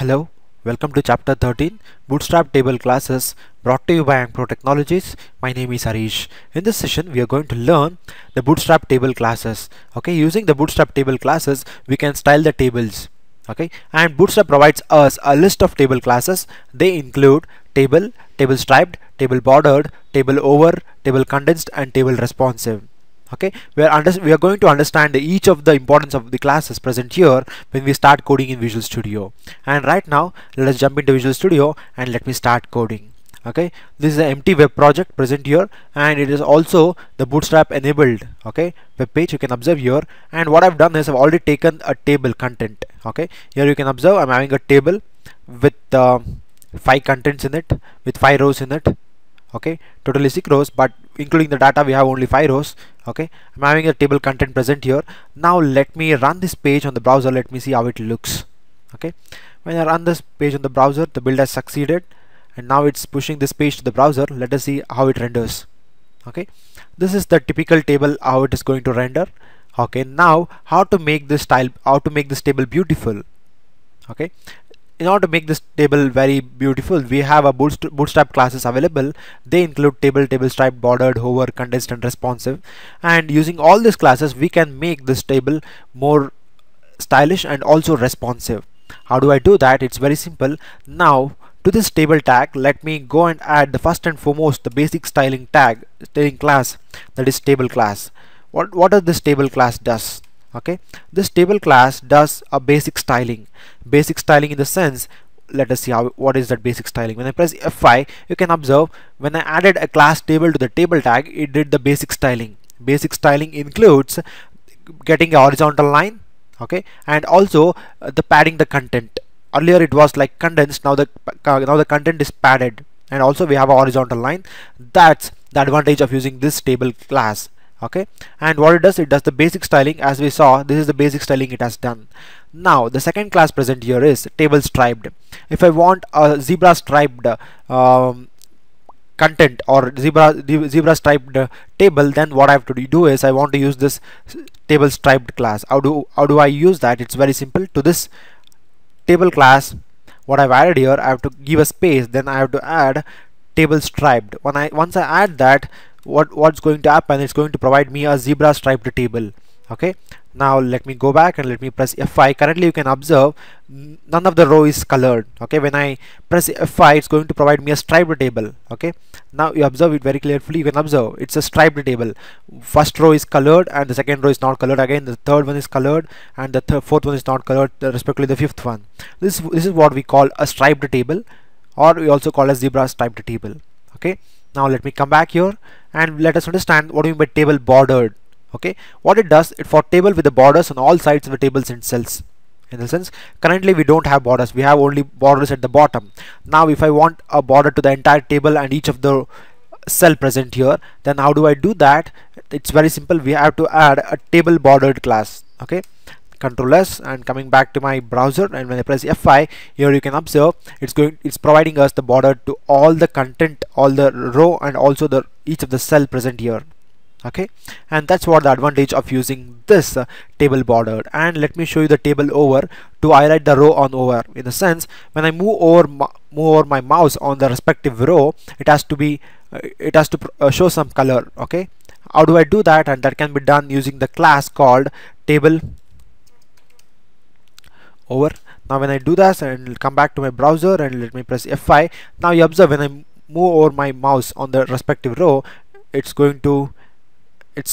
Hello, welcome to Chapter 13 Bootstrap Table Classes brought to you by Ankpro Technologies. My name is Harish. In this session, we are going to learn the Bootstrap Table Classes. Okay, using the Bootstrap Table Classes, we can style the tables. Okay, and Bootstrap provides us a list of table classes. They include table, table striped, table bordered, table over, table condensed, and table responsive. Okay, we are going to understand each of the importance of the classes present here when we start coding in Visual Studio. And right now, let us jump into Visual Studio and let me start coding. Okay, this is an empty web project present here, and it is also the Bootstrap enabled web page. You can observe here, and what I've done is I've already taken a table content. Okay, here you can observe I'm having a table with 5 contents in it, with 5 rows in it. Okay, totally 6 rows, but including the data we have only 5 rows. Okay, I'm having a table content present here. Now let me run this page on the browser. Let me see how it looks. Okay, when I run this page on the browser, the build has succeeded, and now it's pushing this page to the browser. Let us see how it renders. Okay, this is the typical table how it is going to render. Okay, now how to make this table beautiful. Okay, in order to make this table very beautiful, we have a bootstrap classes available. They include table, table stripe, bordered, hover, condensed, and responsive. And using all these classes, we can make this table more stylish and also responsive. How do I do that? It's very simple. Now to this table tag, let me go and add the first and foremost the basic styling tag, styling class, that is table class. What does this table class does? Okay, this table class does a basic styling in the sense, let us see what is that basic styling. When I press F5, you can observe when I added a class table to the table tag, it did the basic styling. Basic styling includes getting a horizontal line, okay, and also the padding the content. Earlier it was like condensed, now the content is padded, and also we have a horizontal line. That's the advantage of using this table class. Okay, and what it does the basic styling. As we saw, this is the basic styling it has done. Now the second class present here is table striped. If I want a zebra striped content or zebra striped table, then what I have to do is I want to use this table striped class. How do I use that? It's very simple. To this table class, what I've added here, I have to give a space, then I have to add table striped. Once I add that, what's going to happen, it's going to provide me a zebra striped table. Okay, now let me go back and let me press F5. Currently you can observe none of the row is colored. Okay, when I press F5, it's going to provide me a striped table. Okay, now you observe it very clearly. You can observe it's a striped table. First row is colored and the second row is not colored. Again, the third one is colored and the fourth one is not colored, respectively the fifth one. This is what we call a striped table, or we also call a zebra striped table. Okay, now let me come back here and let us understand what we mean by table bordered. Okay, what it does, it for table with the borders on all sides of the tables and cells. In the sense, currently we don't have borders, we have only borders at the bottom. Now if I want a border to the entire table and each of the cell present here, then how do I do that? It's very simple. We have to add a table bordered class. Okay, Control S, and coming back to my browser, and when I press F5 here, you can observe it's providing us the border to all the content, all the row, and also the each of the cell present here. Okay, and that's what the advantage of using this table bordered. And let me show you the table over to highlight the row on over. In the sense, when I move over my mouse on the respective row, it has to show some color. Okay, how do I do that? And that can be done using the class called table over. Now when I do this, and come back to my browser and let me press F5, now you observe when I move over my mouse on the respective row, it's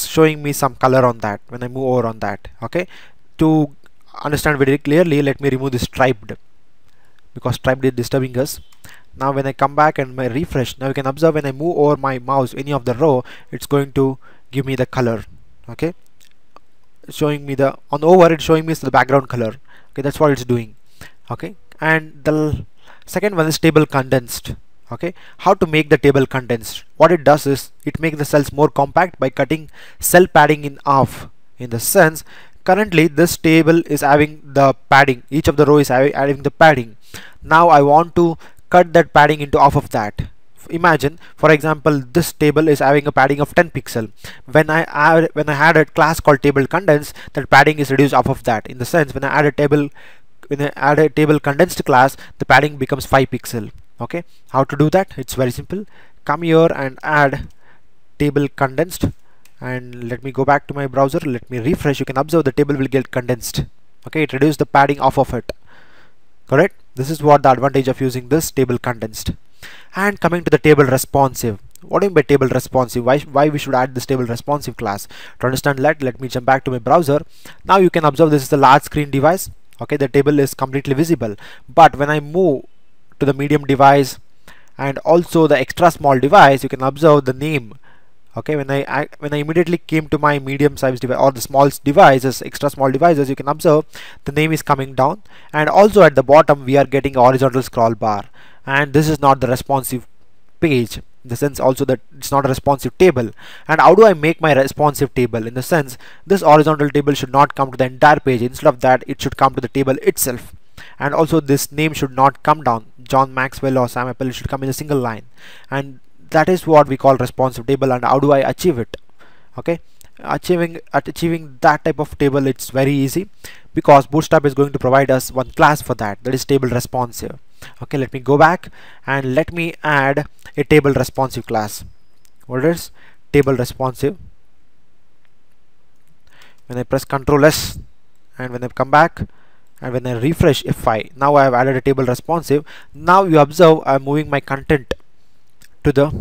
showing me some color on that when I move over on that. Okay, to understand very clearly, let me remove this striped, because striped is disturbing us. Now when I come back and my refresh, now you can observe when I move over my mouse any of the row, it's going to give me the color. Okay, showing me the on over, it's showing me the background color. Okay, that's what it's doing. Okay, and the second one is table condensed. Okay, how to make the table condensed? What it does is it makes the cells more compact by cutting cell padding in half. In the sense, currently this table is having the padding, each of the row is having the padding. Now I want to cut that padding into half of that. Imagine, for example, this table is having a padding of 10 pixel. When I add a class called table condensed, that padding is reduced off of that. In the sense, when I add a table add a table condensed class, the padding becomes 5 pixel. Okay, how to do that? It's very simple. Come here and add table condensed, and let me go back to my browser, let me refresh. You can observe the table will get condensed. Okay, it reduced the padding off of it. Correct? This is what the advantage of using this table condensed. And coming to the table responsive. What do you mean by table responsive? Why we should add this table responsive class? To understand that, let me jump back to my browser. Now you can observe this is a large screen device. Okay, the table is completely visible. But when I move to the medium device and also the extra small device, you can observe the name. Okay, when I immediately came to my medium size device or the small devices, extra small devices, you can observe the name is coming down, and also at the bottom we are getting a horizontal scroll bar, and this is not the responsive page, in the sense also that it's not a responsive table. And how do I make my responsive table? In the sense, this horizontal table should not come to the entire page. Instead of that, it should come to the table itself. And also this name should not come down, John Maxwell or Sam Apple, should come in a single line. And that is what we call responsive table. And how do I achieve it? Okay, achieving that type of table, it's very easy because Bootstrap is going to provide us one class for that, that is table responsive. Okay, let me go back and let me add a table responsive class. What is table responsive? When I press Ctrl S and when I come back and when I refresh F5, now I have added a table responsive. Now you observe I am moving my content to the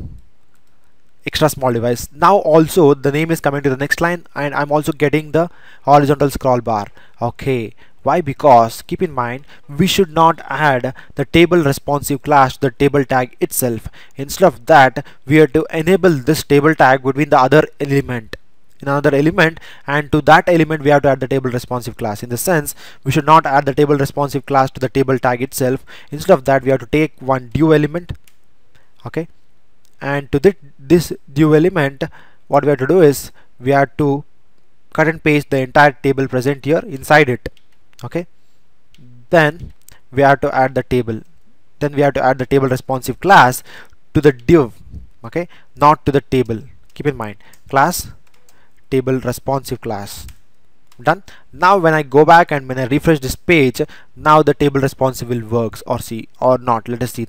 extra small device. Now also the name is coming to the next line, and I'm also getting the horizontal scroll bar. Okay, why? Because keep in mind, we should not add the table responsive class to the table tag itself. Instead of that, we are to enable this table tag between the other element, in another element, and to that element we have to add the table responsive class. In the sense, we should not add the table responsive class to the table tag itself. Instead of that, we have to take one due element. Okay, and to this due element, what we have to do is we have to cut and paste the entire table present here inside it. Okay, then we have to add the table, then we have to add the table responsive class to the div, okay, not to the table. Keep in mind, class table responsive class. Done. Now when I go back and when I refresh this page, now the table responsive will works, or see or not, let us see.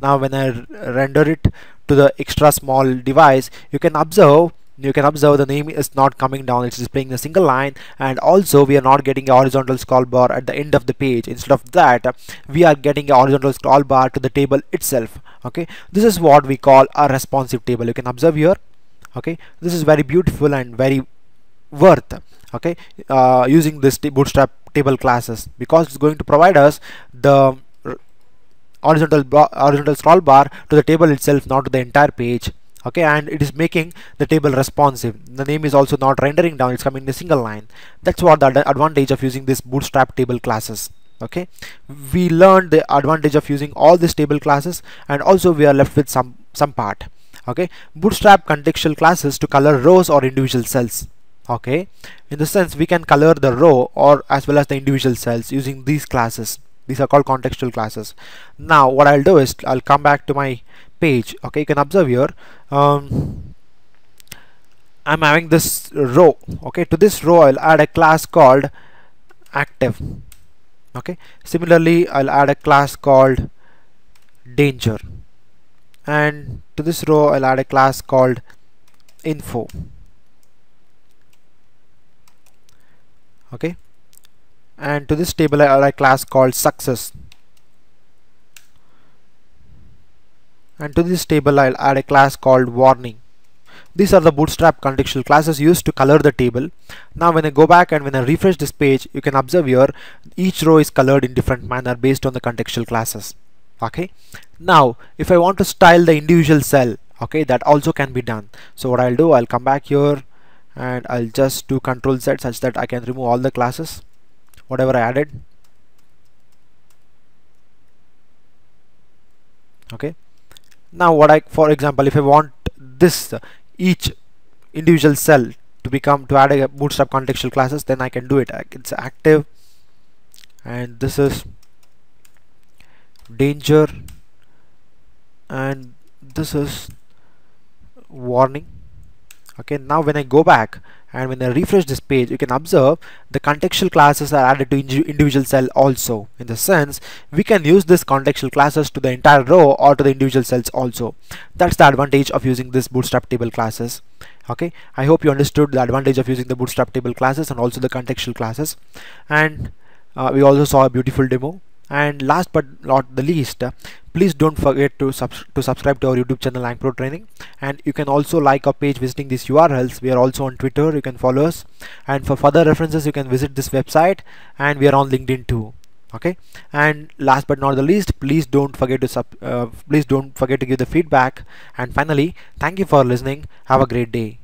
Now when I render it to the extra small device, you can observe the name is not coming down, it's displaying a single line, and also we are not getting a horizontal scroll bar at the end of the page. Instead of that, we are getting a horizontal scroll bar to the table itself. Okay, this is what we call a responsive table. You can observe here. Okay, this is very beautiful and very worth, okay, using this Bootstrap table classes, because it's going to provide us the horizontal scroll bar to the table itself, not to the entire page. Okay, and it is making the table responsive. The name is also not rendering down, it's coming in a single line. That's what the advantage of using this Bootstrap table classes. Okay, we learned the advantage of using all these table classes, and also we are left with some part. Okay, Bootstrap contextual classes to color rows or individual cells. Okay, in the sense, we can color the row or as well as the individual cells using these classes. These are called contextual classes. Now what I'll do is I'll come back to my page. Okay, you can observe here, I'm having this row. Okay, to this row I'll add a class called active. Okay, similarly I'll add a class called danger, and to this row I'll add a class called info. Okay, and to this table I add a class called success, and to this table I'll add a class called warning. These are the Bootstrap contextual classes used to color the table. Now when I go back and when I refresh this page, you can observe here each row is colored in different manner based on the contextual classes. Okay, now if I want to style the individual cell, okay, that also can be done. So what I'll do, I'll come back here and I'll just do Control Z such that I can remove all the classes whatever I added. Okay, now what I, for example, if I want this each individual cell to add a Bootstrap contextual classes, then I can do it. It's active, and this is danger, and this is warning, Okay, now when I go back and when I refresh this page, you can observe the contextual classes are added to individual cell also. In the sense, we can use this contextual classes to the entire row or to the individual cells also. That's the advantage of using this Bootstrap table classes. Okay, I hope you understood the advantage of using the Bootstrap table classes and also the contextual classes. And we also saw a beautiful demo. And last but not the least, please don't forget to subscribe to our YouTube channel Ankpro Training, and you can also like our page visiting these URLs. We are also on Twitter, you can follow us, and for further references you can visit this website, and we are on LinkedIn too. Okay, and last but not the least, please don't forget to give the feedback, and finally, thank you for listening. Have a great day.